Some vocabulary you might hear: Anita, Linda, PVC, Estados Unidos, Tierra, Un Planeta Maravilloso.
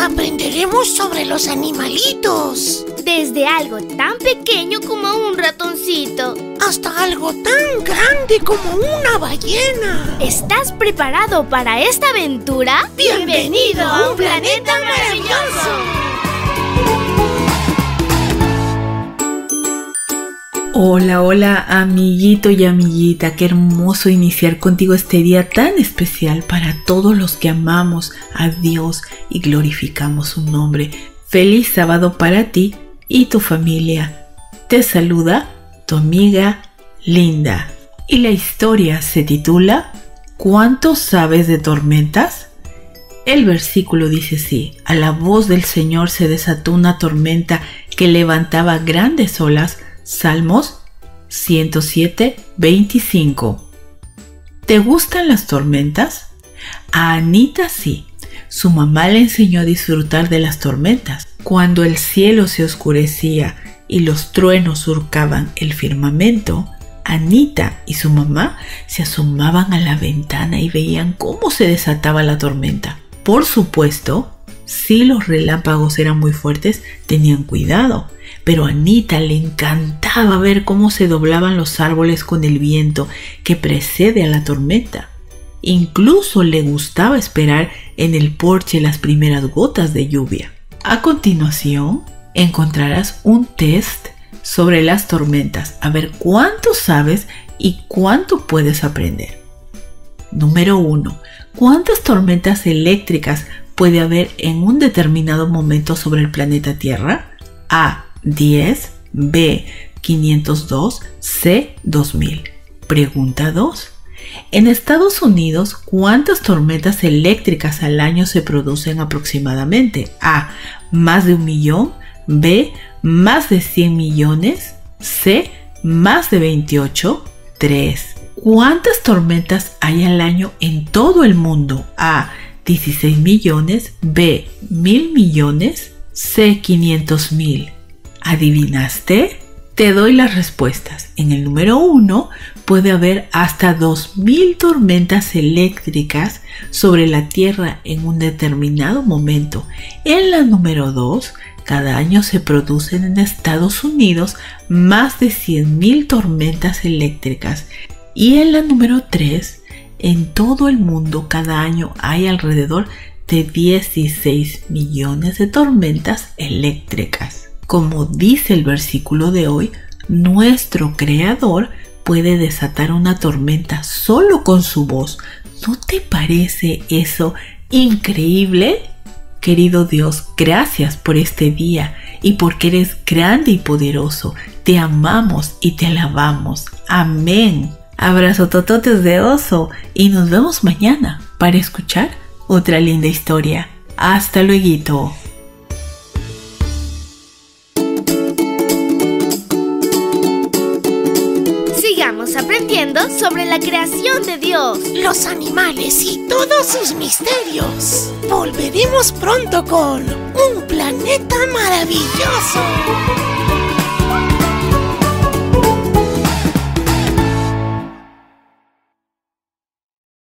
Aprenderemos sobre los animalitos. Desde algo tan pequeño como un ratoncito, hasta algo tan grande como una ballena. ¿Estás preparado para esta aventura? ¡Bienvenido a Un Planeta Maravilloso! Hola, hola, amiguito y amiguita. Qué hermoso iniciar contigo este día tan especial para todos los que amamos a Dios y glorificamos su nombre. Feliz sábado para ti y tu familia. Te saluda tu amiga Linda. Y la historia se titula ¿Cuánto sabes de tormentas? El versículo dice así: a la voz del Señor se desató una tormenta que levantaba grandes olas. Salmos 107, 25. ¿Te gustan las tormentas? A Anita sí. Su mamá le enseñó a disfrutar de las tormentas. Cuando el cielo se oscurecía y los truenos surcaban el firmamento, Anita y su mamá se asomaban a la ventana y veían cómo se desataba la tormenta. Por supuesto, si los relámpagos eran muy fuertes, tenían cuidado, pero a Anita le encantaba ver cómo se doblaban los árboles con el viento que precede a la tormenta. Incluso le gustaba esperar en el porche las primeras gotas de lluvia. A continuación, encontrarás un test sobre las tormentas. A ver cuánto sabes y cuánto puedes aprender. Número 1. ¿Cuántas tormentas eléctricas puede haber en un determinado momento sobre el planeta Tierra? A. 10. B. 502. C. 2000. Pregunta 2. En Estados Unidos, ¿cuántas tormentas eléctricas al año se producen aproximadamente? A. Más de 1 millón. B. Más de 100 millones. C. Más de 28. 3. ¿Cuántas tormentas hay al año en todo el mundo? A. 16 millones. B. 1000 millones. C. 500 mil. ¿Adivinaste? Te doy las respuestas. En el número 1 puede haber hasta 2000 tormentas eléctricas sobre la Tierra en un determinado momento. En la número 2, cada año se producen en Estados Unidos más de 100.000 tormentas eléctricas. Y en la número 3, en todo el mundo cada año hay alrededor de 16 millones de tormentas eléctricas. Como dice el versículo de hoy, nuestro Creador puede desatar una tormenta solo con su voz. ¿No te parece eso increíble? Querido Dios, gracias por este día y porque eres grande y poderoso. Te amamos y te alabamos. Amén. Abrazo tototes de oso y nos vemos mañana para escuchar otra linda historia. Hasta luego. Aprendiendo sobre la creación de Dios, los animales y todos sus misterios. Volveremos pronto con Un Planeta Maravilloso.